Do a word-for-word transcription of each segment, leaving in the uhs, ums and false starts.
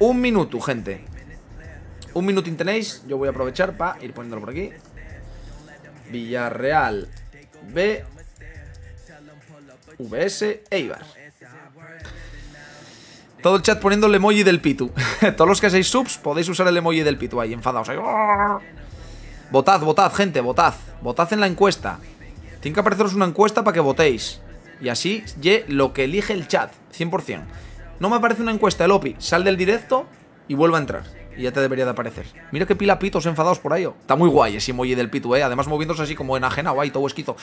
Un minuto, gente. Un minutín tenéis. Yo voy a aprovechar para ir poniéndolo por aquí. Villarreal B, V S, Eibar. Todo el chat poniendo el emoji del pitu. Todos los que hacéis subs podéis usar el emoji del pitu ahí, enfadaos ahí. Votad, votad, gente, votad. Votad en la encuesta. Tiene que apareceros una encuesta para que votéis. Y así, ye, lo que elige el chat, cien por cien. No me aparece una encuesta, el Opi. Sal del directo y vuelve a entrar. Y ya te debería de aparecer. Mira qué pila pitos enfadados por ahí. Oh. Está muy guay ese emoji del pitu, eh. Además moviéndose así como enajena, guay, todo esquizo.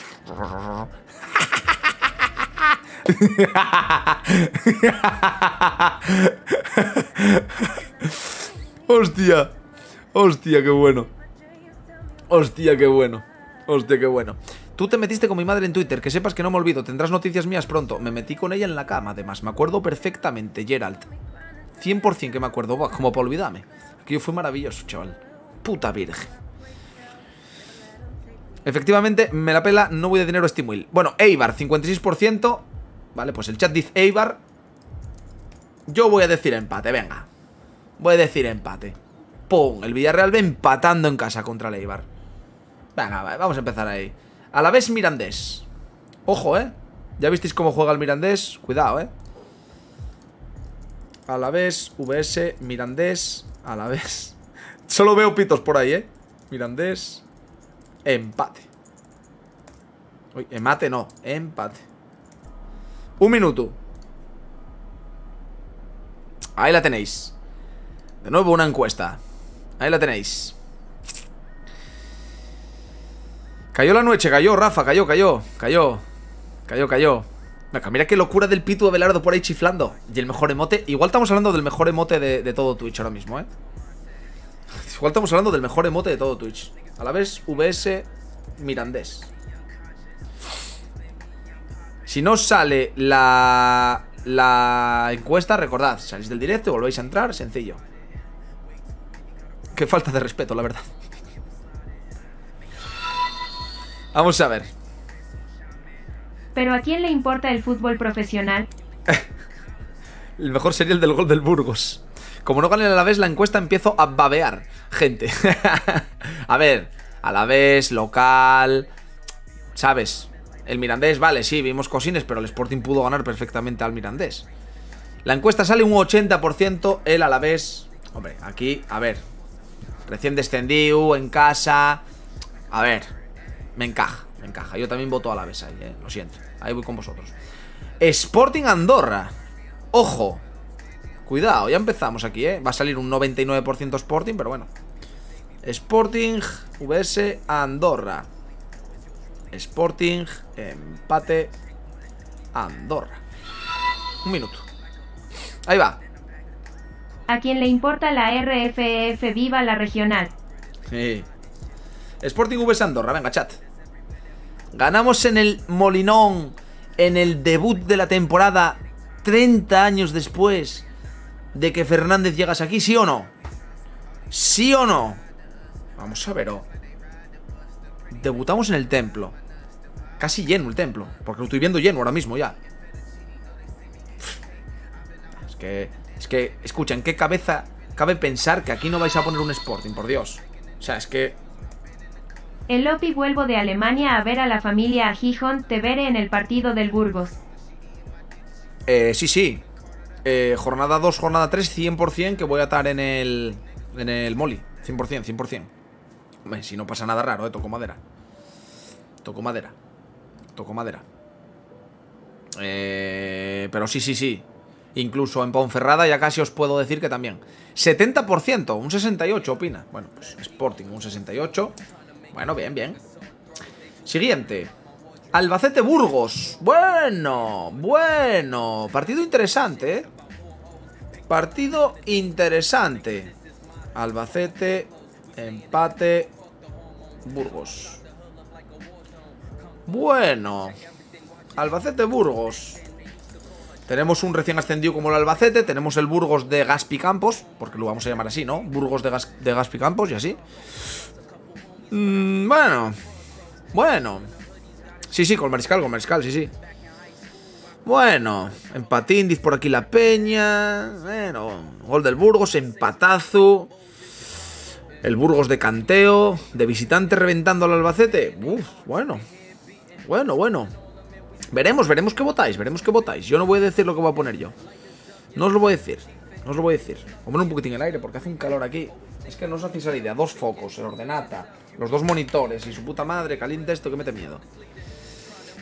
Hostia. Hostia, qué bueno. Hostia, qué bueno. Hostia, qué bueno. Tú te metiste con mi madre en Twitter, que sepas que no me olvido, tendrás noticias mías pronto. Me metí con ella en la cama, además, me acuerdo perfectamente, Gerald. cien por cien que me acuerdo, buah, como para olvidarme. Aquello fue maravilloso, chaval. Puta virgen. Efectivamente, me la pela, no voy de dinero a Steamwheel. Bueno, Eibar, cincuenta y seis por ciento. Vale, pues el chat dice Eibar. Yo voy a decir empate, venga. Voy a decir empate. Pum, el Villarreal va empatando en casa contra el Eibar. Venga, vale, vamos a empezar ahí. Alavés Mirandés. Ojo, eh. Ya visteis cómo juega el Mirandés. Cuidado, eh. Alavés, V S, Mirandés, Alavés. Solo veo pitos por ahí, eh. Mirandés. Empate. Uy, emate no. Empate. Un minuto. Ahí la tenéis. De nuevo una encuesta. Ahí la tenéis. Cayó la noche, cayó, Rafa, cayó, cayó, cayó, cayó, cayó. Mira qué locura del Pitu Abelardo por ahí chiflando. Y el mejor emote, igual estamos hablando del mejor emote de, de todo Twitch ahora mismo, eh. Igual estamos hablando del mejor emote de todo Twitch. A la vez, V S Mirandés. Si no sale la, la encuesta, recordad, salís del directo y volvéis a entrar, sencillo. Qué falta de respeto, la verdad. Vamos a ver. ¿Pero a quién le importa el fútbol profesional? El mejor sería el del gol del Burgos. Como no gane el Alavés, la encuesta empiezo a babear, gente. A ver, Alavés, local, ¿sabes? El Mirandés, vale, sí, vimos cosines, pero el Sporting pudo ganar perfectamente al Mirandés. La encuesta sale un ochenta por ciento, el Alavés. Hombre, aquí, a ver. Recién descendido, en casa. A ver. Me encaja, me encaja. Yo también voto a la vez ahí, eh. Lo siento. Ahí voy con vosotros. Sporting Andorra. Ojo. Cuidado, ya empezamos aquí, eh. Va a salir un noventa y nueve por ciento Sporting, pero bueno. Sporting, V S, Andorra. Sporting, empate, Andorra. Un minuto. Ahí va. ¿A quién le importa la R F F? Viva la regional. Sí. Sporting V S Andorra, venga, chat. Ganamos en el Molinón, en el debut de la temporada, treinta años después de que Fernández llegase aquí, ¿sí o no? ¿Sí o no? Vamos a ver, oh. Debutamos en el templo. Casi lleno el templo, porque lo estoy viendo lleno ahora mismo ya. Es que, es que, escucha, ¿en qué cabeza cabe pensar que aquí no vais a poner un Sporting, por Dios? O sea, es que... El Opi, vuelvo de Alemania a ver a la familia a Gijón, te veré en el partido del Burgos. Eh, sí, sí. Eh, jornada dos, jornada tres, cien por cien que voy a estar en el, en el Moli. cien por cien, cien por cien. Hombre, si no pasa nada raro, eh, toco madera. Toco madera. Toco madera. Eh, pero sí, sí, sí. Incluso en Ponferrada ya casi os puedo decir que también. setenta por ciento, un sesenta y ocho opina. Bueno, pues Sporting, un sesenta y ocho por ciento. Bueno, bien, bien. Siguiente. Albacete Burgos. Bueno, bueno. Partido interesante, ¿eh? Partido interesante. Albacete, empate, Burgos. Bueno. Albacete Burgos. Tenemos un recién ascendido como el Albacete. Tenemos el Burgos de Gaspi Campos, porque lo vamos a llamar así, ¿no? Burgos de, Gas de Gaspi Campos y así. Mm, bueno, bueno. Sí, sí, con Mariscal, con Mariscal, sí, sí. Bueno, empatindis por aquí la peña. Bueno, gol del Burgos, empatazo. El Burgos de canteo, de visitante reventando al Albacete. Uf, bueno, bueno, bueno. Veremos, veremos qué votáis, veremos qué votáis. Yo no voy a decir lo que voy a poner yo. No os lo voy a decir, no os lo voy a decir. Voy a poner un poquitín el aire porque hace un calor aquí. Es que no os hacéis la idea, dos focos, el ordenata, los dos monitores y su puta madre, caliente esto que mete miedo.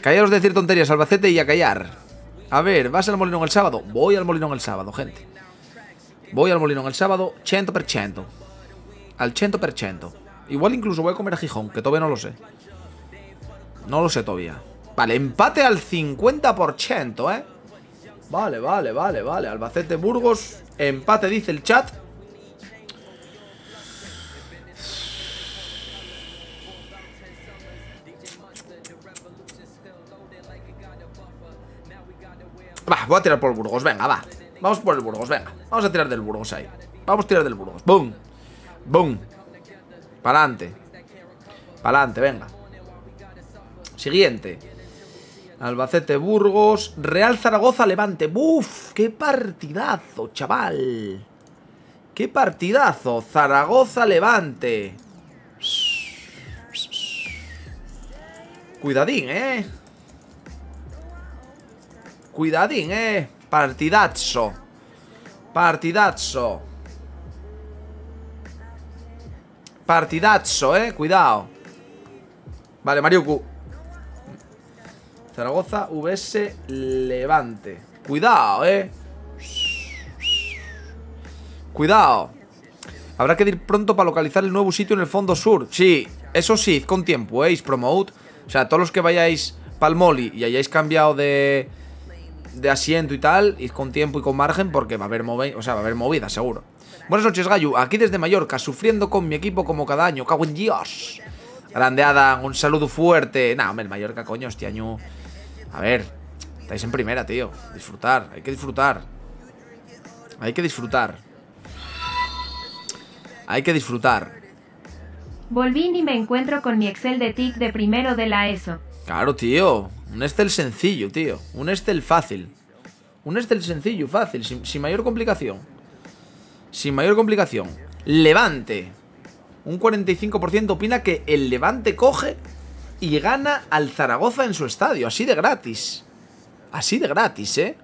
Callaos de decir tonterías, Albacete, y a callar. A ver, ¿vas al Molinón el sábado? Voy al Molinón el sábado, gente. Voy al Molinón el sábado, cien por ciento. Al cien por ciento. Igual incluso voy a comer a Gijón, que todavía no lo sé. No lo sé todavía. Vale, empate al cincuenta por ciento, ¿eh? Vale, vale, vale, vale. Albacete, Burgos, empate, dice el chat. Va, voy a tirar por el Burgos, venga, va. Vamos por el Burgos, venga. Vamos a tirar del Burgos ahí. Vamos a tirar del Burgos. Boom. Boom. Para adelante. Para adelante, venga. Siguiente. Albacete, Burgos. Real Zaragoza, Levante. ¡Buf! ¡Qué partidazo, chaval! ¡Qué partidazo! Zaragoza, Levante. Cuidadín, ¿eh? Cuidadín, eh. Partidazo. Partidazo. Partidazo, eh. Cuidado. Vale, Mariuku. Zaragoza, V S, Levante. Cuidado, eh. Cuidado. Habrá que ir pronto para localizar el nuevo sitio en el fondo sur. Sí, eso sí, con tiempo, eh. Is promote. O sea, todos los que vayáis pa'l Moli y hayáis cambiado de... de asiento y tal, y con tiempo y con margen, porque va a haber movida, o sea, va a haber movida, seguro. Buenas noches, Gayu, aquí desde Mallorca, sufriendo con mi equipo como cada año. ¡Cago en Dios! Grande Adam, un saludo fuerte. Nah, hombre, el Mallorca, coño, este año. A ver, estáis en primera, tío. Disfrutar, hay que disfrutar. Hay que disfrutar. Hay que disfrutar. Volví y me encuentro con mi Excel de T I C de primero de la ESO. Claro, tío. Un Excel sencillo, tío. Un Excel fácil. Un Excel sencillo, fácil, sin, sin mayor complicación. Sin mayor complicación. Levante. Un cuarenta y cinco por ciento opina que el Levante coge y gana al Zaragoza en su estadio. Así de gratis. Así de gratis, ¿eh?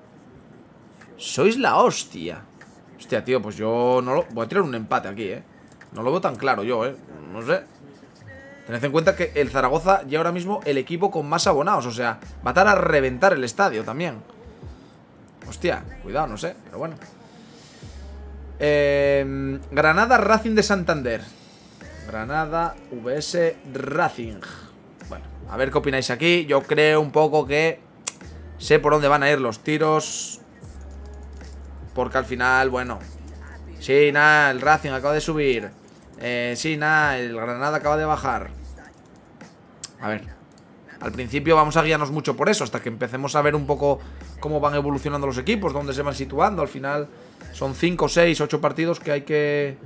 Sois la hostia. Hostia, tío, pues yo no lo... Voy a tirar un empate aquí, ¿eh? No lo veo tan claro yo, ¿eh? No sé. Tened en cuenta que el Zaragoza ya ahora mismo el equipo con más abonados, o sea, va a estar a reventar el estadio también. Hostia, cuidado, no sé, pero bueno. Eh, Granada, Racing de Santander. Granada, V S, Racing. Bueno, a ver qué opináis aquí. Yo creo un poco que sé por dónde van a ir los tiros. Porque al final, bueno. Sí, nada, el Racing acaba de subir. Eh, sí, nada, el Granada acaba de bajar. A ver, al principio vamos a guiarnos mucho por eso, hasta que empecemos a ver un poco cómo van evolucionando los equipos, dónde se van situando. Al final son cinco, seis, ocho partidos que hay que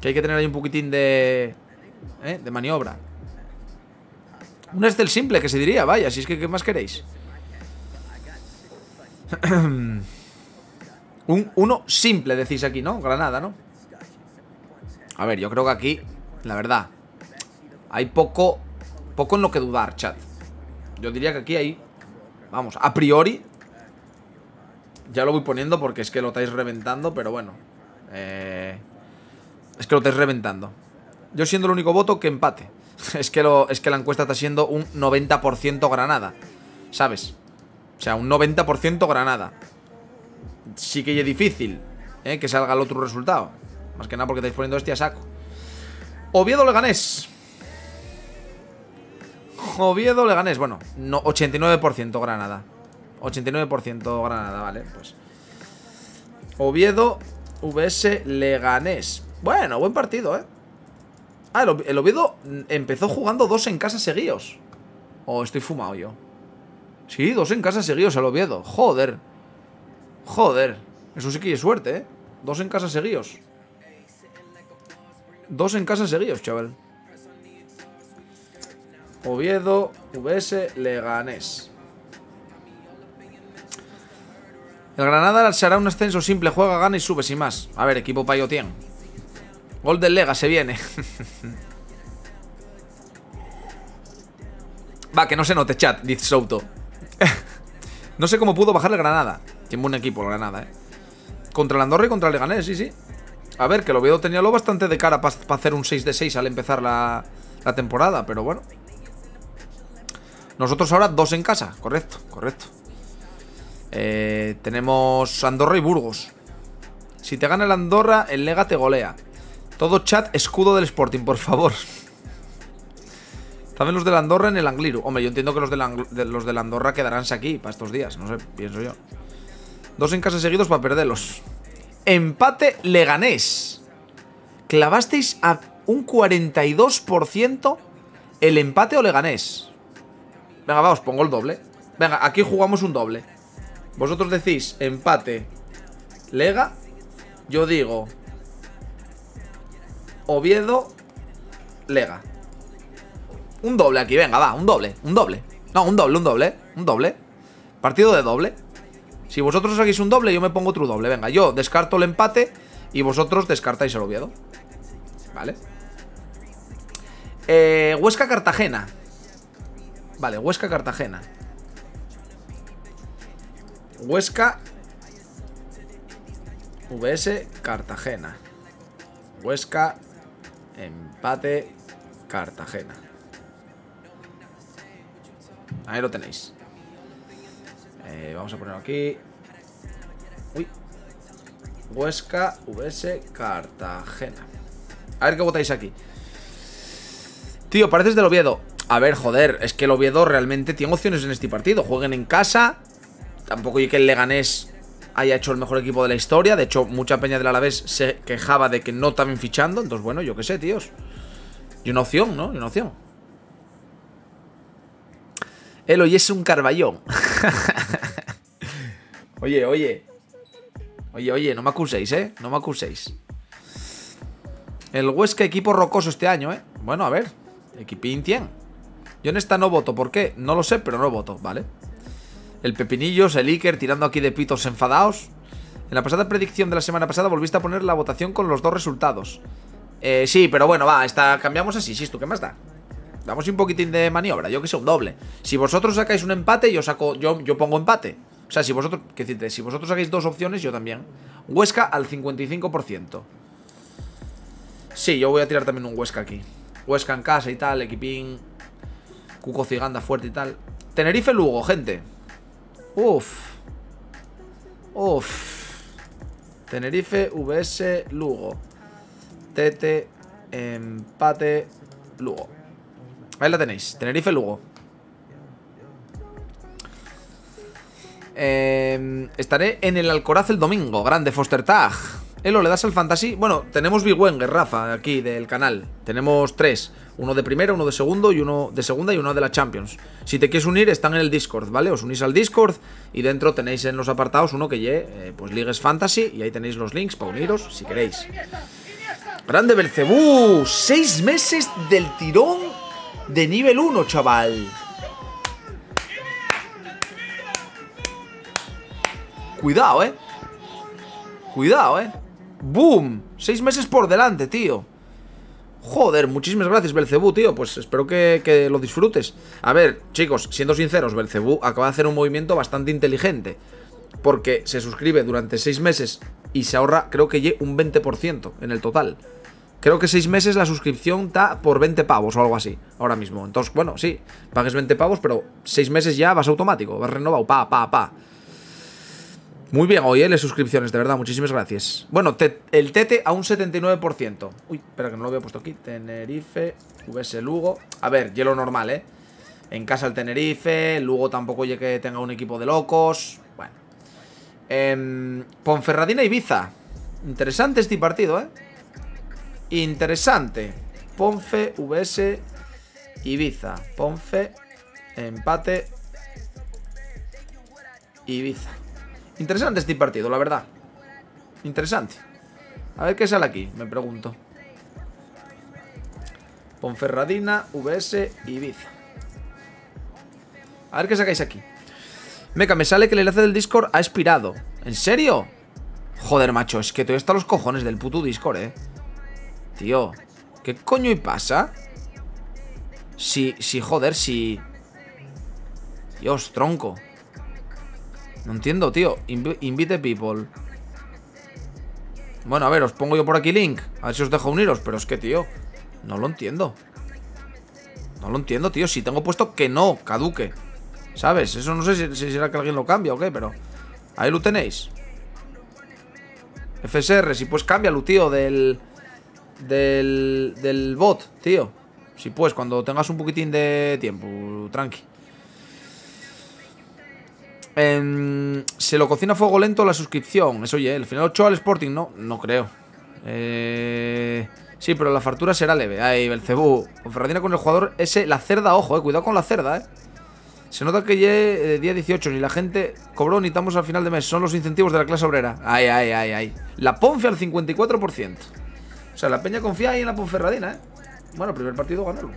Que hay que tener ahí un poquitín de ¿eh? de maniobra. Un Excel simple, que se diría, vaya, si es que ¿qué más queréis? un, uno simple, decís aquí, ¿no? Granada, ¿no? A ver, yo creo que aquí, la verdad, hay poco poco en lo que dudar, chat. Yo diría que aquí hay, vamos, a priori, ya lo voy poniendo porque es que lo estáis reventando, pero bueno, eh, es que lo estáis reventando. Yo siendo el único voto que empate. Es que, lo, es que la encuesta está siendo un noventa por ciento Granada, ¿sabes? O sea, un noventa por ciento Granada. Sí que es difícil eh, que salga el otro resultado. Más que nada porque estáis poniendo este a saco. Oviedo, Leganés. Oviedo, Leganés. Bueno, no, ochenta y nueve por ciento Granada. ochenta y nueve por ciento Granada, vale, pues. Oviedo, V S, Leganés. Bueno, buen partido, ¿eh? Ah, el, el Oviedo empezó jugando dos en casa seguidos. Oh, estoy fumado yo. Sí, dos en casa seguidos el Oviedo. Joder. Joder. Eso sí que es suerte, ¿eh? Dos en casa seguidos. Dos en casa seguidos, chaval. Oviedo, V S, Leganés. El Granada se hará un ascenso simple. Juega, gana y sube, sin más. A ver, equipo payotien. Gol del Lega, se viene. Va, que no se note, chat, dice Souto. No sé cómo pudo bajar el Granada. Tiene buen equipo el Granada, eh. Contra el Andorra y contra el Leganés, sí, sí. A ver, que el Oviedo tenía lo bastante de cara para pa hacer un seis de seis al empezar la, la temporada, pero bueno. Nosotros ahora dos en casa, correcto, correcto. Eh, tenemos Andorra y Burgos. Si te gana el Andorra, el Lega te golea. Todo chat, escudo del Sporting, por favor. También los del Andorra en el Angliru. Hombre, yo entiendo que los del, de los del Andorra quedaránse aquí para estos días, no sé, pienso yo. Dos en casa seguidos para perderlos. Empate Leganés. Clavasteis a un cuarenta y dos por ciento el empate o Leganés. Venga, va, os pongo el doble. Venga, aquí jugamos un doble. Vosotros decís empate Lega. Yo digo Oviedo Lega. Un doble aquí, venga, va, un doble, un doble. No, un doble, un doble, un doble. Partido de doble. Si vosotros hagáis un doble, yo me pongo otro doble. Venga, yo descarto el empate y vosotros descartáis el Oviedo. Vale. Eh, Huesca-Cartagena. Vale, Huesca-Cartagena. Huesca. V S Cartagena. Huesca. Empate. Cartagena. Ahí lo tenéis. Eh, vamos a ponerlo aquí. Uy. Huesca. V S Cartagena. A ver qué votáis aquí. Tío, pareces del Oviedo. A ver, joder, es que el Oviedo realmente tiene opciones en este partido. Jueguen en casa. Tampoco yo que el Leganés haya hecho el mejor equipo de la historia. De hecho, mucha peña del Alavés se quejaba de que no estaban fichando. Entonces, bueno, yo qué sé, tíos. Y una opción, ¿no? Y una opción. El hoy es un Carballón. Oye, oye. Oye, oye, no me acuséis, ¿eh? No me acuséis. El Huesca, equipo rocoso este año, ¿eh? Bueno, a ver. Equipín tiene. Yo en esta no voto, ¿por qué? No lo sé, pero no voto, ¿vale? El Pepinillos, el Iker, tirando aquí de pitos enfadados. En la pasada predicción de la semana pasada volviste a poner la votación con los dos resultados. Eh, sí, pero bueno, va, esta cambiamos así, sí, ¿tú qué más da? Damos un poquitín de maniobra, yo que sé, un doble. Si vosotros sacáis un empate, yo saco, yo, yo pongo empate. O sea, si vosotros, ¿qué decirte? Si vosotros sacáis dos opciones, yo también. Huesca al cincuenta y cinco por ciento. Sí, yo voy a tirar también un Huesca aquí. Huesca en casa y tal, equipín... Cuco Ciganda fuerte y tal. Tenerife Lugo, gente. Uf. Uf. Tenerife V S Lugo. Tete. Empate Lugo. Ahí la tenéis. Tenerife Lugo. Eh, estaré en el Alcoraz el domingo. Grande Foster Tag. Elo, ¿le das al Fantasy? Bueno, tenemos Big Wenger, Rafa, aquí del canal. Tenemos tres. Uno de primera, uno de segundo y uno de segunda y uno de la Champions. Si te quieres unir, están en el Discord, ¿vale? Os unís al Discord y dentro tenéis en los apartados uno que lleve, eh, pues Ligues Fantasy. Y ahí tenéis los links para uniros si queréis. ¡Grande Belcebú! Seis meses del tirón de nivel uno, chaval. Cuidado, ¿eh? Cuidado, ¿eh? ¡Boom! Seis meses por delante, tío. Joder, muchísimas gracias, Belcebú, tío. Pues espero que, que lo disfrutes. A ver, chicos, siendo sinceros, Belcebú acaba de hacer un movimiento bastante inteligente. Porque se suscribe durante seis meses y se ahorra, creo que un veinte por ciento en el total. Creo que seis meses la suscripción está por veinte pavos o algo así, ahora mismo. Entonces, bueno, sí, pagues veinte pavos, pero seis meses ya vas automático, vas renovado, pa, pa, pa. Muy bien, hoy, ¿eh? Las suscripciones, de verdad, muchísimas gracias. Bueno, te, el Tete a un setenta y nueve por ciento. Uy, espera que no lo había puesto aquí. Tenerife, V S Lugo. A ver, hielo normal, ¿eh? En casa el Tenerife, Lugo tampoco oye que tenga un equipo de locos. Bueno. Eh, Ponferradina y Ibiza. Interesante este partido, ¿eh? Interesante. Ponfe, V S, Ibiza. Ponfe, empate, Ibiza. Interesante este partido, la verdad. Interesante. A ver qué sale aquí, me pregunto. Ponferradina, V S, Ibiza. A ver qué sacáis aquí. Meca, me sale que el enlace del Discord ha expirado. ¿En serio? Joder, macho, es que todavía está los cojones del puto Discord, eh. Tío, ¿qué coño y pasa? Si, si, joder, si... Dios, tronco. No entiendo, tío. Inv- invite people. Bueno, a ver, os pongo yo por aquí link. A ver si os dejo uniros, pero es que, tío, no lo entiendo. No lo entiendo, tío. Si tengo puesto que no caduque, ¿sabes? Eso no sé si, si será que alguien lo cambia o qué, pero... Ahí lo tenéis. F S R, si pues cámbialo, tío, del... Del... Del bot, tío. Si pues, cuando tengas un poquitín de tiempo, tranqui. Eh, se lo cocina a fuego lento la suscripción. Eso, oye, el final ocho al Sporting, no, no creo. Eh... Sí, pero la fartura será leve. Ay, Belcebú. Ponferradina con el jugador ese. La cerda, ojo, eh. Cuidado con la cerda, eh. Se nota que ya de día dieciocho ni la gente cobró ni estamos al final de mes. Son los incentivos de la clase obrera. Ay, ay, ay, ay. La Ponfe al cincuenta y cuatro por ciento. O sea, la peña confía ahí en la Ponferradina, eh. Bueno, primer partido ganarlo.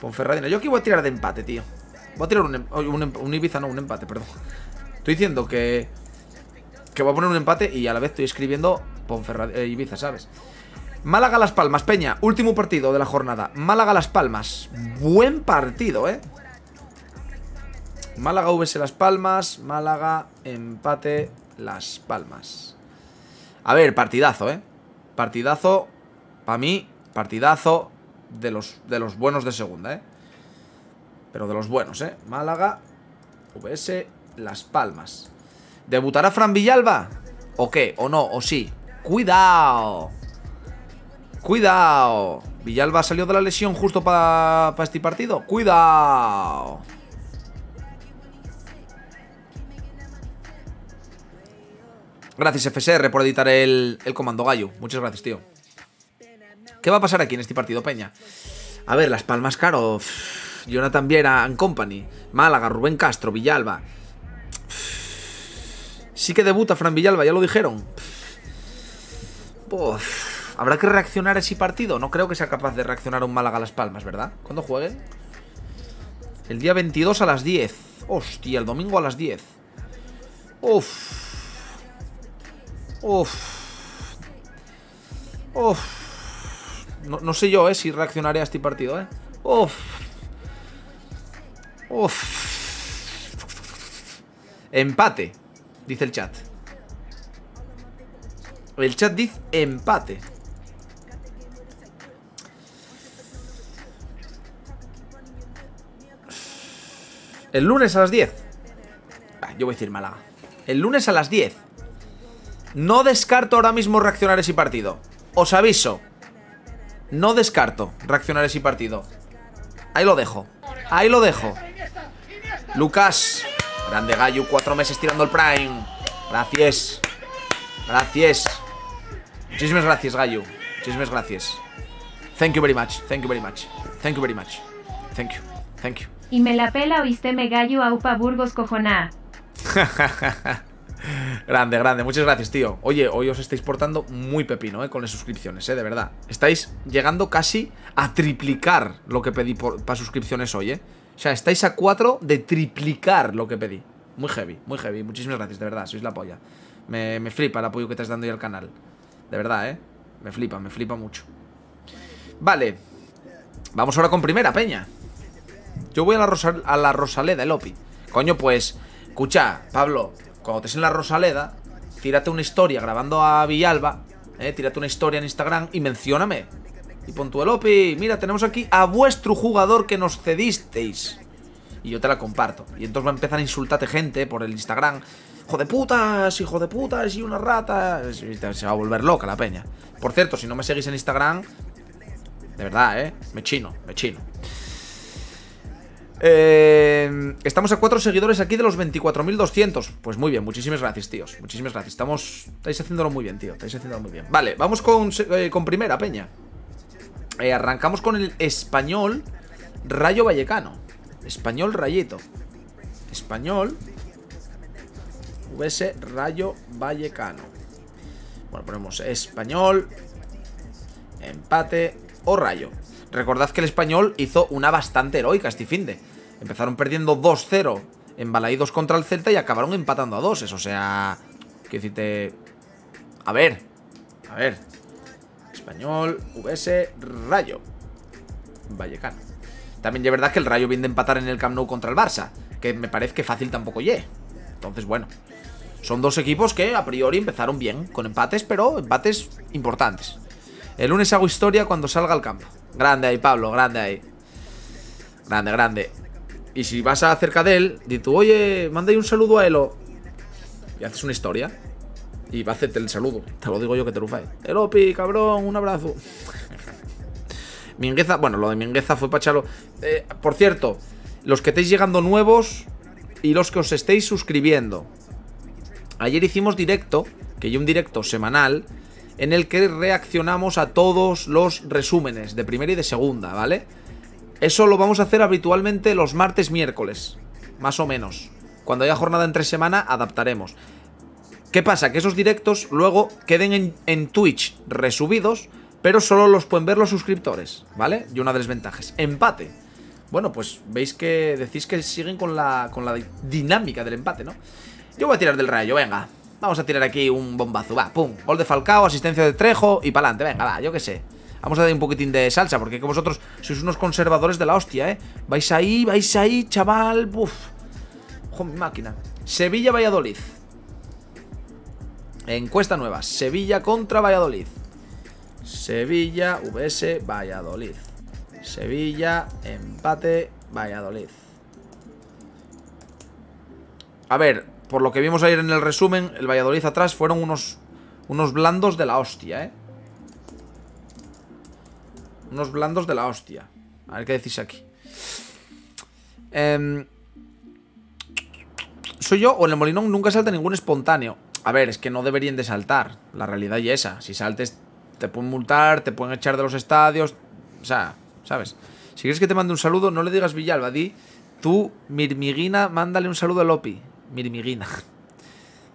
Ponferradina. Yo aquí voy a tirar de empate, tío. Voy a tirar un, un, un Ibiza, no, un empate, perdón. Estoy diciendo que... Que voy a poner un empate y a la vez estoy escribiendo Ponferradina, eh, Ibiza, ¿sabes? Málaga-Las Palmas, peña, último partido de la jornada. Málaga-Las Palmas, buen partido, eh. Málaga-V S Las Palmas, Málaga-empate Las Palmas. A ver, partidazo, eh. Partidazo, para mí, partidazo de los, de los buenos de segunda, eh. Pero de los buenos, eh. Málaga-V S Las Palmas. ¿Debutará Fran Villalba? ¿O qué? ¿O no? ¿O sí? ¡Cuidado! ¡Cuidado! Villalba salió de la lesión justo para pa este partido. ¡Cuidado! Gracias, F S R, por editar el, el comando gallo. Muchas gracias, tío. ¿Qué va a pasar aquí en este partido, peña? A ver, Las Palmas, caro. Uf, Jonathan Viera and Company. Málaga, Rubén Castro, Villalba. Uf, sí que debuta Fran Villalba, ya lo dijeron. Uf. ¿Habrá que reaccionar a ese partido? No creo que sea capaz de reaccionar a un Málaga a Las Palmas, ¿verdad? ¿Cuándo jueguen? El día veintidós a las diez. Hostia, el domingo a las diez. Uf. Uf. Uf. No, no sé yo, ¿eh? Si reaccionaré a este partido, ¿eh? Uf. Uf. Empate, dice el chat. El chat dice empate. El lunes a las diez. Ah, yo voy a decir Málaga. El lunes a las diez. No descarto ahora mismo reaccionar ese partido. Os aviso. No descarto reaccionar ese partido. Ahí lo dejo. Ahí lo dejo. Lucas. Grande Gallo, cuatro meses tirando el Prime. Gracias. Gracias. Muchísimas gracias, Gallo. Muchísimas gracias. Thank you very much. Thank you very much. Thank you very much. Thank you. Thank you. Y me la pela, oíste, me Gallo, aupa Burgos, cojoná. Grande, grande. Muchas gracias, tío. Oye, hoy os estáis portando muy pepino, eh, con las suscripciones, eh, de verdad. Estáis llegando casi a triplicar lo que pedí para suscripciones hoy, eh. O sea, estáis a cuatro de triplicar lo que pedí. Muy heavy, muy heavy. Muchísimas gracias, de verdad. Sois la polla. Me, me flipa el apoyo que estás dando yo al canal. De verdad, eh. Me flipa, me flipa mucho. Vale. Vamos ahora con primera, peña. Yo voy a la, Rosa, a la Rosaleda, el Opi. Coño, pues, escucha, Pablo, cuando estés en la Rosaleda, tírate una historia grabando a Villalba, eh, tírate una historia en Instagram y mencióname. Y pon tú el Opi, mira, tenemos aquí a vuestro jugador que nos cedisteis. Y yo te la comparto. Y entonces va a empezar a insultarte gente por el Instagram. Hijo de putas, hijo de putas y una rata. Se va a volver loca la peña. Por cierto, si no me seguís en Instagram, de verdad, eh, me chino, me chino. Eh, estamos a cuatro seguidores aquí de los veinticuatro mil doscientos. Pues muy bien, muchísimas gracias, tíos. Muchísimas gracias, estamos... Estáis haciéndolo muy bien, tío. Estáis haciéndolo muy bien. Vale, vamos con, eh, con primera, peña. eh, Arrancamos con el Español Rayo Vallecano. Español Rayito. Español V S Rayo Vallecano. Bueno, ponemos Español, empate o Rayo. Recordad que el Español hizo una bastante heroica este finde. Empezaron perdiendo dos cero en Valladolid dos contra el Celta y acabaron empatando a dos. Eso, o sea, que decirte... A ver, a ver. Español, U B S, Rayo Vallecano. También es verdad que el Rayo viene de empatar en el Camp Nou contra el Barça, que me parece que fácil tampoco ye. Entonces, bueno, son dos equipos que a priori empezaron bien, con empates, pero empates importantes. El lunes hago historia cuando salga al campo. Grande ahí, Pablo, grande ahí. Grande, grande. Y si vas acerca de él, di tú, oye, manda un saludo a Elo. Y haces una historia. Y va a hacerte el saludo. Te lo digo yo que te rufáis. Elopi, cabrón, un abrazo. Mingueza, bueno, lo de Mingueza fue para echarlo. Eh, por cierto, los que estáis llegando nuevos y los que os estéis suscribiendo. Ayer hicimos directo, que hay un directo semanal, en el que reaccionamos a todos los resúmenes de primera y de segunda, ¿vale? Eso lo vamos a hacer habitualmente los martes, miércoles, más o menos. Cuando haya jornada entre semana, adaptaremos. ¿Qué pasa? Que esos directos luego queden en, en Twitch resubidos, pero solo los pueden ver los suscriptores, ¿vale? Y una de las ventajas. Empate. Bueno, pues veis que decís que siguen con la, con la dinámica del empate, ¿no? Yo voy a tirar del Rayo, venga. Vamos a tirar aquí un bombazo, va, pum. Gol de Falcao, asistencia de Trejo y pa'lante, venga, va, yo qué sé. Vamos a dar un poquitín de salsa, porque que vosotros sois unos conservadores de la hostia, ¿eh? Vais ahí, vais ahí, chaval, buf. Ojo, mi máquina. Sevilla-Valladolid. Encuesta nueva, Sevilla contra Valladolid. Sevilla, U B S, Valladolid. Sevilla, empate, Valladolid. A ver, por lo que vimos ayer en el resumen, el Valladolid atrás fueron unos, unos blandos de la hostia, ¿eh? Unos blandos de la hostia. A ver qué decís aquí. Eh, ¿Soy yo o en el Molinón nunca salta ningún espontáneo? A ver, es que no deberían de saltar. La realidad es esa. Si saltes, te pueden multar, te pueden echar de los estadios. O sea, ¿sabes? Si quieres que te mande un saludo, no le digas Villalba. Di, tú, Mirmiguina, mándale un saludo a Lopi. Mirmiguina.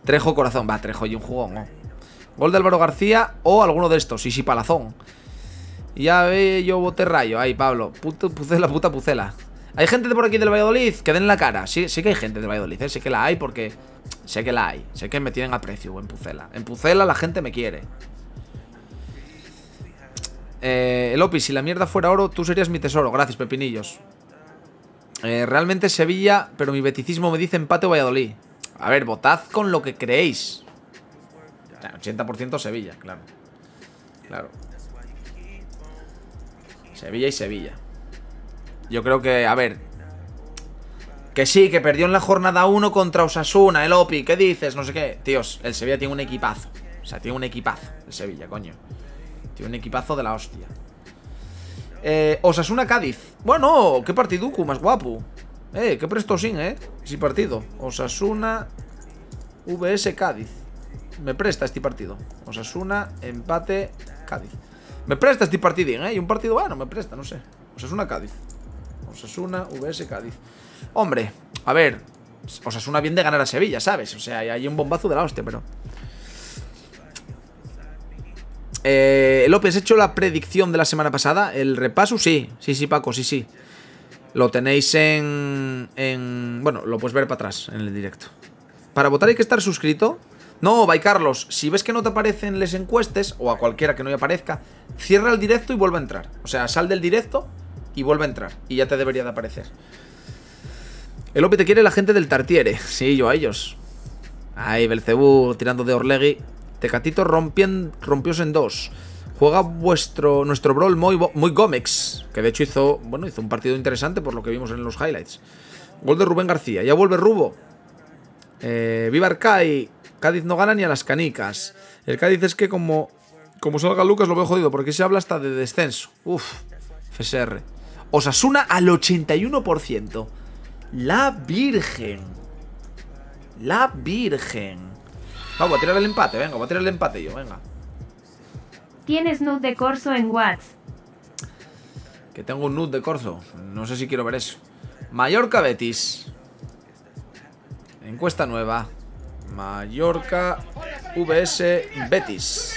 Trejo, corazón. Va, Trejo y un jugón, ¿no? Gol de Álvaro García o alguno de estos. Y si palazón. Ya ve, yo boté Rayo. Ahí, Pablo. Puto, pucela, puta pucela. Hay gente de por aquí del Valladolid que den la cara. Sí, sí que hay gente del Valladolid, ¿eh? Sé que la hay porque... Sé que la hay. Sé que me tienen aprecio en Pucela. En Pucela la gente me quiere. Eh, Lopi, si la mierda fuera oro, tú serías mi tesoro. Gracias, pepinillos. Eh, realmente Sevilla, pero mi beticismo me dice empate o Valladolid. A ver, votad con lo que creéis. ochenta por ciento Sevilla, claro. Claro. Sevilla y Sevilla. Yo creo que, a ver... Que sí, que perdió en la jornada uno contra Osasuna, el Opi, ¿qué dices? No sé qué. Tíos, el Sevilla tiene un equipazo. O sea, tiene un equipazo. El Sevilla, coño. Tiene un equipazo de la hostia. Eh, Osasuna-Cádiz. Bueno, qué partiduco más guapo. Eh, qué prestosín, ¿eh? Sí, partido. Osasuna-V S-Cádiz. Me presta este partido. Osasuna-Empate-Cádiz. Me presta este partidín, ¿eh? Y un partido, bueno, me presta, no sé. Osasuna-Cádiz. Osasuna-V S-Cádiz. Hombre, a ver, Osasuna bien de ganar a Sevilla, ¿sabes? O sea, hay un bombazo de la hostia, pero... Eh, López, ¿has hecho la predicción de la semana pasada? ¿El repaso? Sí, sí, sí, Paco, sí, sí. Lo tenéis en... en bueno, lo puedes ver para atrás, en el directo. Para votar hay que estar suscrito. No, Bay Carlos, si ves que no te aparecen las encuestas, o a cualquiera que no le aparezca, cierra el directo y vuelve a entrar. O sea, sal del directo y vuelve a entrar. Y ya te debería de aparecer. El O P te quiere la gente del Tartiere. Sí, yo a ellos. Ay, Belcebú tirando de Orlegui. Tecatito rompien, rompióse en dos. Juega vuestro, nuestro brawl muy, muy Gómez. Que de hecho hizo, bueno, hizo un partido interesante por lo que vimos en los highlights. Gol de Rubén García. Ya vuelve Rubo. Eh, Viva Arcai. Cádiz no gana ni a las canicas. El Cádiz es que como, como salga Lucas lo veo jodido. Porque se habla hasta de descenso. Uf. F S R. Osasuna al ochenta y uno por ciento. La Virgen. La Virgen. Vamos, voy a tirar el empate, venga, voy a tirar el empate yo, venga. ¿Tienes nude de corzo en Whats? Que tengo un nude de corzo. No sé si quiero ver eso. Mallorca Betis. Encuesta nueva. Mallorca V S Betis.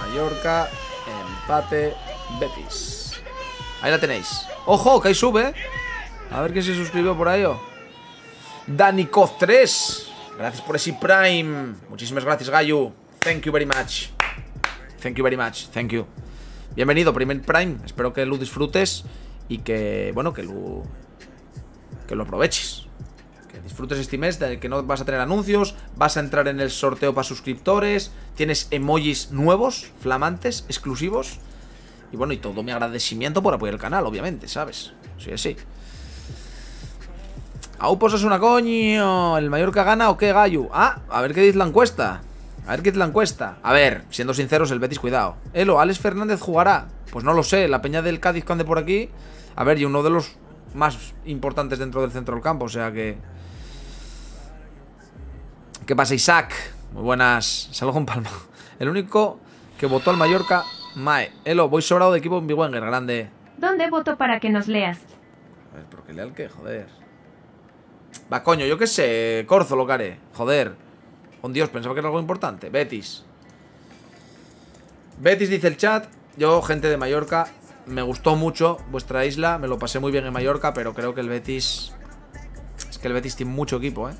Mallorca empate Betis. Ahí la tenéis. Ojo, que ahí sube. A ver quién se suscribió por ahí. Danikov tres. Gracias por ese Prime. Muchísimas gracias, Gayu. Thank you very much. Thank you very much. Thank you. Bienvenido, primer Prime. Espero que lo disfrutes y que, bueno, que lo, que lo aproveches. Que disfrutes este mes, que no vas a tener anuncios, vas a entrar en el sorteo para suscriptores, tienes emojis nuevos, flamantes, exclusivos. Y bueno, y todo mi agradecimiento por apoyar el canal, obviamente, ¿sabes? Sí, sí. Aupos es una coño. ¿El Mallorca gana o qué, Gallo? Ah, a ver qué dice la encuesta. A ver qué dice la encuesta. A ver, siendo sinceros, el Betis, cuidado. Elo, ¿Álex Fernández jugará? Pues no lo sé, la peña del Cádiz que ande por aquí. A ver, y uno de los más importantes dentro del centro del campo, o sea que... ¿Qué pasa, Isaac? Muy buenas. Salgo con palma. El único que votó al Mallorca... Mae, Elo, voy sobrado de equipo en Big Wenger, grande. ¿Dónde voto para que nos leas? A ver, ¿por qué lea el qué? Joder. Va, coño, yo qué sé. Corzo lo que haré. Joder. Con Dios, pensaba que era algo importante. Betis. Betis dice el chat. Yo, gente de Mallorca, me gustó mucho vuestra isla. Me lo pasé muy bien en Mallorca, pero creo que el Betis... Es que el Betis tiene mucho equipo, ¿eh?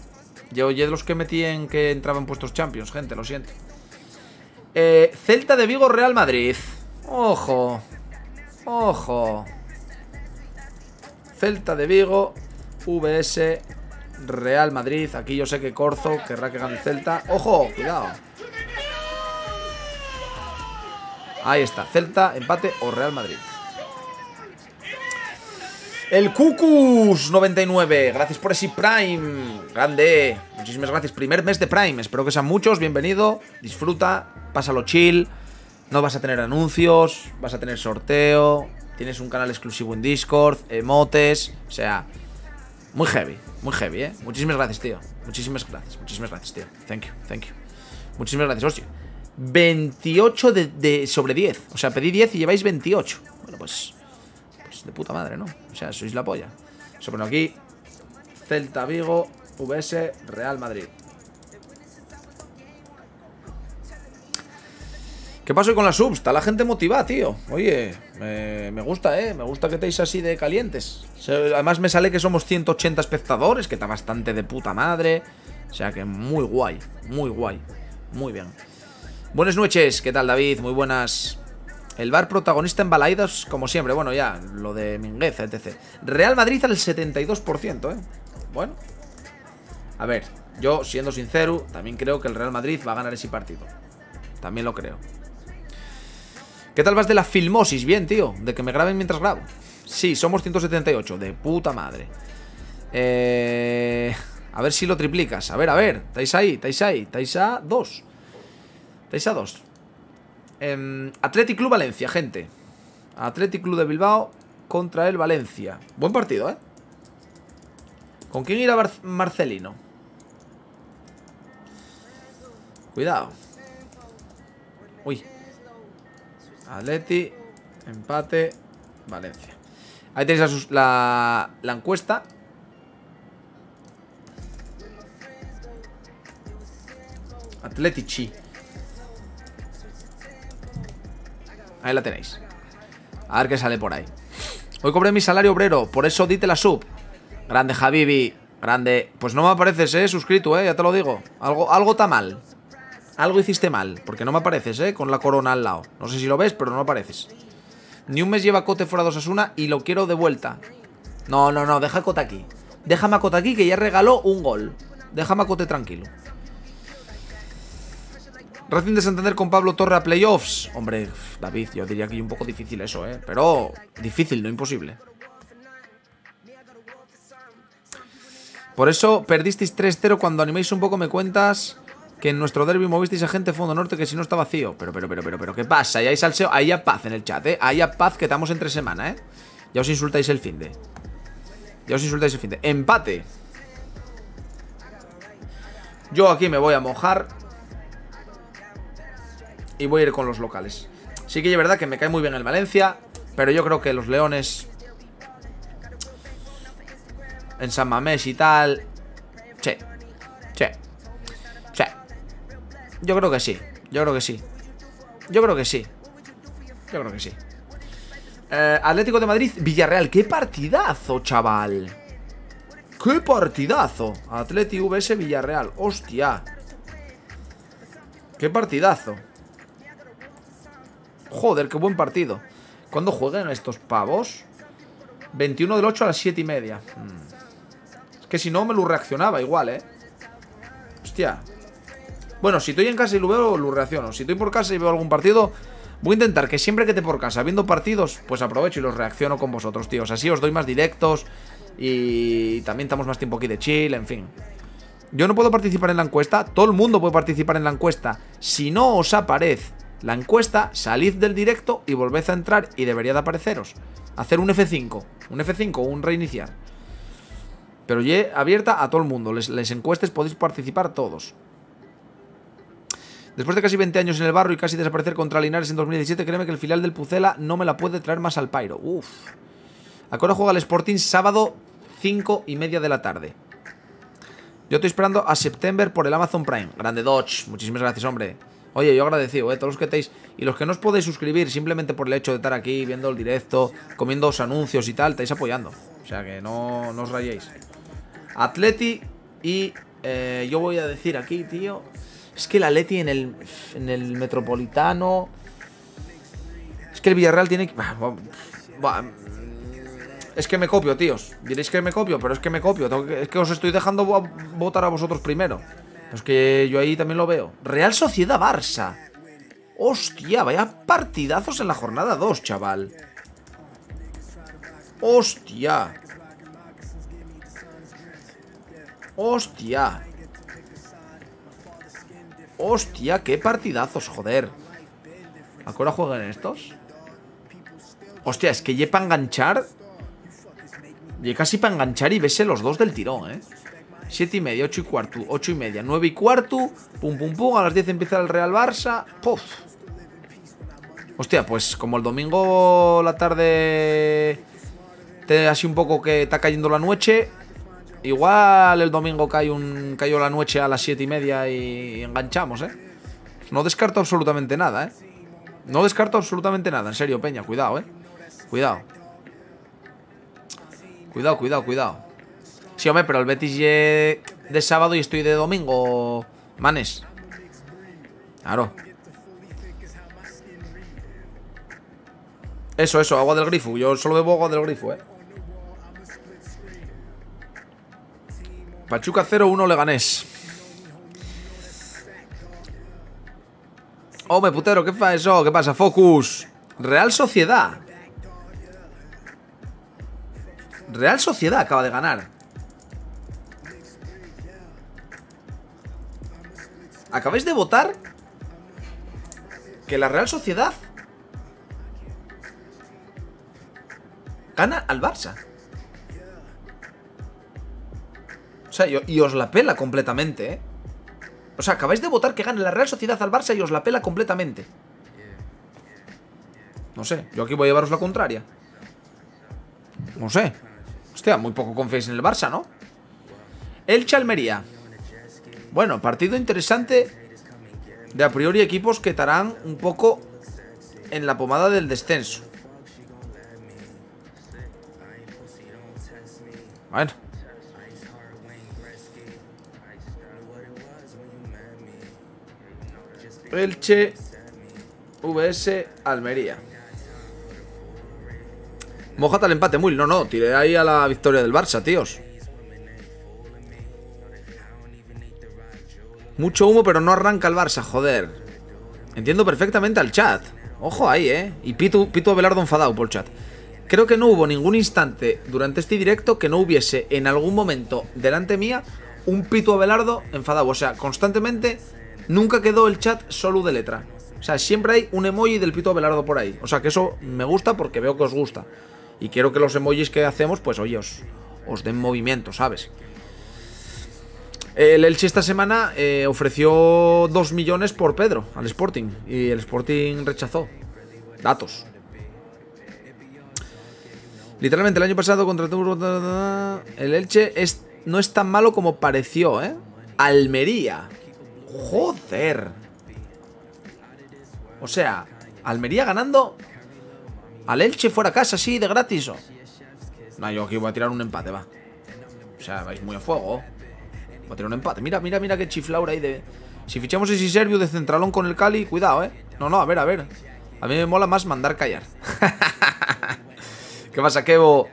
Yo oye de los que metí en que entraba en puestos Champions, gente, lo siento. Eh, Celta de Vigo, Real Madrid. Ojo. Ojo. Celta de Vigo, V S, Real Madrid. Aquí yo sé que Corzo querrá que gane el Celta. Ojo, cuidado. Ahí está, Celta, empate o Real Madrid. El Cucus noventa y nueve, gracias por ese Prime. Grande. Muchísimas gracias, primer mes de Prime. Espero que sean muchos, bienvenido. Disfruta, pásalo chill. No vas a tener anuncios, vas a tener sorteo. Tienes un canal exclusivo en Discord, emotes. O sea, muy heavy, muy heavy, eh. Muchísimas gracias, tío. Muchísimas gracias, muchísimas gracias, tío. Thank you, thank you. Muchísimas gracias, hostia. veintiocho de, de sobre diez. O sea, pedí diez y lleváis veintiocho. Bueno, pues... de puta madre, ¿no? O sea, sois la polla. Se pone aquí Celta Vigo, V S, Real Madrid. ¿Qué pasó con la subs? Está la gente motivada, tío. Oye, me, me gusta, ¿eh? Me gusta que estéis así de calientes. Además me sale que somos ciento ochenta espectadores, que está bastante de puta madre. O sea que muy guay, muy guay. Muy bien. Buenas noches, ¿qué tal, David? Muy buenas... El bar protagonista en Balaídos, como siempre. Bueno, ya, lo de Minguez, etcétera. Real Madrid al setenta y dos por ciento, ¿eh? Bueno. A ver, yo, siendo sincero, también creo que el Real Madrid va a ganar ese partido. También lo creo. ¿Qué tal vas de la filmosis? Bien, tío. De que me graben mientras grabo. Sí, somos ciento setenta y ocho. De puta madre. Eh... A ver si lo triplicas. A ver, a ver. Estáis ahí, estáis ahí. Estáis a dos. Estáis a dos. Um, Athletic Club Valencia, gente. Athletic Club de Bilbao contra el Valencia. Buen partido, ¿eh? ¿Con quién irá Bar- Marcelino? Cuidado. Uy. Atleti, empate, Valencia. Ahí tenéis la, la, la encuesta. Atletici. Ahí la tenéis. A ver qué sale por ahí. Hoy cobré mi salario obrero, por eso dite la sub. Grande, Javibi. Grande. Pues no me apareces, eh, suscrito, eh, ya te lo digo. Algo, algo está mal. Algo hiciste mal, porque no me apareces, eh, con la corona al lado. No sé si lo ves, pero no apareces. Ni un mes lleva Cote fuera de Osasuna y lo quiero de vuelta. No, no, no, deja a Cote aquí. Déjame a Cote aquí, que ya regaló un gol. Déjame a Cote tranquilo. Racing de Santander con Pablo Torre a playoffs. Hombre, David, yo diría que es un poco difícil eso, ¿eh? Pero difícil, no imposible. Por eso perdisteis tres cero. Cuando animéis un poco me cuentas que en nuestro derbi movisteis a gente Fondo Norte, que si no está vacío. Pero, pero, pero, pero, pero, ¿qué pasa? Ahí hay salseo, ahí hay paz en el chat, ¿eh? Ahí hay paz, que estamos entre semana, ¿eh? Ya os insultáis el fin de. Ya os insultáis el fin de. Empate. Yo aquí me voy a mojar. Y voy a ir con los locales. Sí que es verdad que me cae muy bien el Valencia, pero yo creo que los Leones en San Mamés y tal. Sí. Sí. Sí. Yo creo que sí. Yo creo que sí. Yo creo que sí. Yo creo que sí. Eh, Atlético de Madrid, Villarreal. ¡Qué partidazo, chaval! ¡Qué partidazo! Atleti versus Villarreal. ¡Hostia! ¡Qué partidazo! Joder, qué buen partido. ¿Cuándo juegan estos pavos? veintiuno del ocho a las siete y media. Hmm. Es que si no me lo reaccionaba igual, ¿eh? Hostia. Bueno, si estoy en casa y lo veo, lo reacciono. Si estoy por casa y veo algún partido, voy a intentar que siempre que esté por casa viendo partidos, pues aprovecho y los reacciono con vosotros, tíos. Así os doy más directos y también estamos más tiempo aquí de chill, en fin. Yo no puedo participar en la encuesta. Todo el mundo puede participar en la encuesta. Si no os aparece la encuesta, salid del directo y volved a entrar y debería de apareceros. Hacer un F cinco, un F cinco, un reiniciar. Pero ya abierta a todo el mundo. Les, les encuestes podéis participar todos. Después de casi veinte años en el barro y casi desaparecer contra Linares en dos mil diecisiete, créeme que el filial del Pucela no me la puede traer más al pairo. Uf. ¿A qué hora juega el Sporting? Sábado, cinco y media de la tarde. Yo estoy esperando a September por el Amazon Prime. Grande Dodge, muchísimas gracias, hombre. Oye, yo agradecido, eh, todos los que estáis. Y los que no os podéis suscribir simplemente por el hecho de estar aquí viendo el directo, comiendo los anuncios y tal, estáis apoyando. O sea que no, no os rayéis. Atleti y eh, yo voy a decir aquí, tío. Es que el Atleti en el, en el Metropolitano. Es que el Villarreal tiene que... Es que me copio, tíos. Diréis que me copio, pero es que me copio. Tengo que... Es que os estoy dejando votar a vosotros primero. Es que yo ahí también lo veo. Real Sociedad Barça. Hostia, vaya partidazos en la jornada dos, chaval. Hostia. Hostia. Hostia, qué partidazos, joder. ¿A qué hora juegan estos? Hostia, es que llegué para enganchar. Llegué casi para enganchar y besé los dos del tirón, eh. siete y media, ocho y cuarto, ocho y media, nueve y cuarto. Pum, pum, pum, a las diez empieza el Real Barça. Puf. Hostia, pues como el domingo la tarde te así un poco que está cayendo la noche. Igual el domingo cae un, cayó la noche a las siete y media y enganchamos, eh. No descarto absolutamente nada, eh. No descarto absolutamente nada, en serio, peña, cuidado, eh. Cuidado. Cuidado, cuidado, cuidado. Sí, hombre, pero el Betis ye de sábado y estoy de domingo, manes. Claro. Eso, eso, agua del grifo. Yo solo bebo agua del grifo, eh. Pachuca cero uno Leganés. Hombre, putero, ¿qué pasa eso? ¿Qué pasa? Focus. Real Sociedad. Real Sociedad acaba de ganar. Acabáis de votar que la Real Sociedad gana al Barça. O sea, y os la pela completamente, ¿eh? O sea, acabáis de votar que gane la Real Sociedad al Barça y os la pela completamente. No sé, yo aquí voy a llevaros la contraria. No sé. Hostia, muy poco confiáis en el Barça, ¿no? Elche Almería. Bueno, partido interesante de a priori equipos que estarán un poco en la pomada del descenso. Bueno. Elche, V S, Almería. Mójate al empate, muy. No, no, tiré ahí a la victoria del Barça, tíos. Mucho humo, pero no arranca el Barça, joder. Entiendo perfectamente al chat. Ojo ahí, ¿eh? Y Pitu, Pitu Abelardo enfadado por el chat. Creo que no hubo ningún instante durante este directo que no hubiese en algún momento delante mía un Pitu Abelardo enfadado. O sea, constantemente nunca quedó el chat solo de letra. O sea, siempre hay un emoji del Pitu Abelardo por ahí. O sea, que eso me gusta porque veo que os gusta. Y quiero que los emojis que hacemos, pues oye, os, os den movimiento, ¿sabes? El Elche esta semana eh, ofreció dos millones por Pedro al Sporting y el Sporting rechazó. Datos. Literalmente el año pasado contra el Elche es, no es tan malo como pareció, ¿eh? Almería. Joder. O sea, Almería ganando al Elche fuera casa, así de gratis. No, yo aquí voy a tirar un empate, va. O sea, vais muy a fuego. Va a tener un empate. Mira, mira, mira qué chiflaura ahí de... Si fichamos ese Serbio de centralón con el Cali, cuidado, eh. No, no, a ver, a ver. A mí me mola más mandar callar. ¿Qué pasa, Kevo?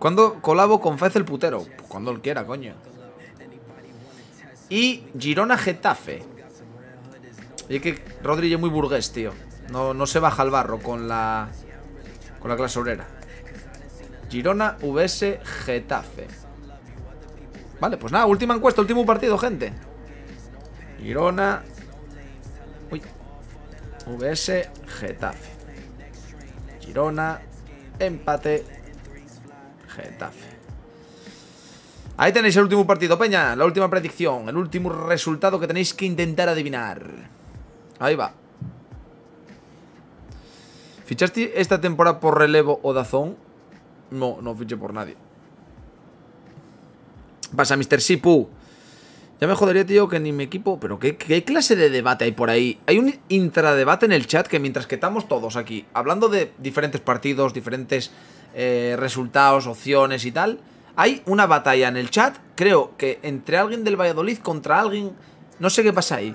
¿Cuándo colabo con Fez el putero? Pues cuando él quiera, coño. Y Girona Getafe. Oye, que Rodri es muy burgués, tío. No, no se baja al barro con la... Con la clase obrera. Girona, V S, Getafe. Vale, pues nada, última encuesta, último partido, gente. Girona. Uy. V S, Getafe. Girona, empate, Getafe. Ahí tenéis el último partido, peña. La última predicción, el último resultado que tenéis que intentar adivinar. Ahí va. ¿Fichaste esta temporada por relevo o Dazón? No, no fiché por nadie. Pasa, mister Sipu. Ya me jodería, tío, que ni mi equipo... ¿Pero qué, qué clase de debate hay por ahí? Hay un intradebate en el chat que mientras que estamos todos aquí hablando de diferentes partidos, diferentes eh, resultados, opciones y tal, hay una batalla en el chat, creo que entre alguien del Valladolid contra alguien... No sé qué pasa ahí.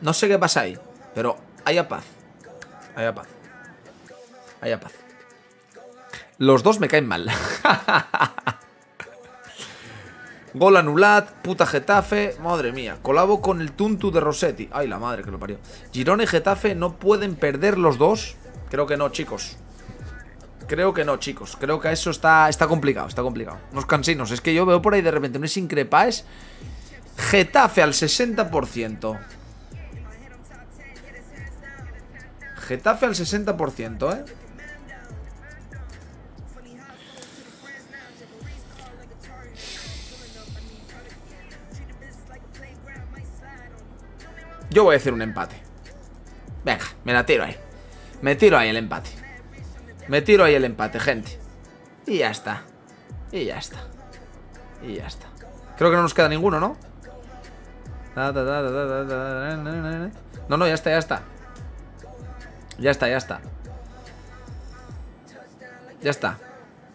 No sé qué pasa ahí. Pero haya paz. Haya paz. Haya paz. Los dos me caen mal. Gol anulad, puta Getafe. Madre mía, colabo con el Tuntu de Rossetti. Ay, la madre que lo parió. Girona y Getafe no pueden perder los dos. Creo que no, chicos. Creo que no, chicos. Creo que eso está, está complicado, está complicado. Los cansinos, es que yo veo por ahí de repente unos increpaes. Getafe al sesenta por ciento. Getafe al sesenta por ciento, eh. Yo voy a hacer un empate. Venga, me la tiro ahí. Me tiro ahí el empate. Me tiro ahí el empate, gente. Y ya está. Y ya está. Y ya está. Creo que no nos queda ninguno, ¿no? No, no, ya está, ya está. Ya está, ya está. Ya está.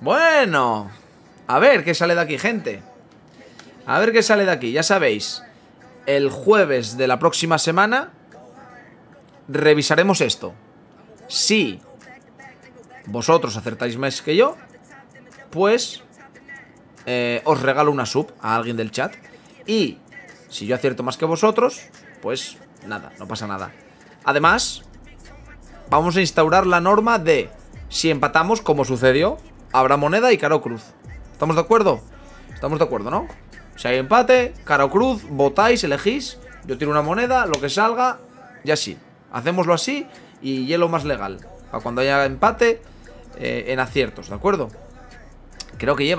Bueno. A ver qué sale de aquí, gente. A ver qué sale de aquí, ya sabéis. El jueves de la próxima semana revisaremos esto. Si vosotros acertáis más que yo, pues eh, os regalo una sub a alguien del chat. Y si yo acierto más que vosotros, pues nada, no pasa nada. Además, vamos a instaurar la norma de si empatamos, como sucedió, habrá moneda y cara o cruz. ¿Estamos de acuerdo? Estamos de acuerdo, ¿no? Si hay empate, cara o cruz, votáis, elegís. Yo tiro una moneda, lo que salga. Y así, hacémoslo así. Y hielo más legal, para cuando haya empate eh, en aciertos, ¿de acuerdo? Creo que lleva